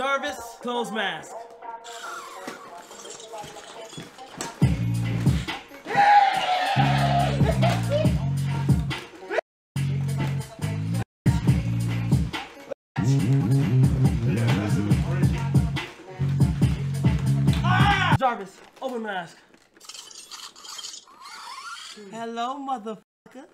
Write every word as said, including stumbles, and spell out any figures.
Jarvis, close mask. Jarvis, open mask. Hello, motherfucker.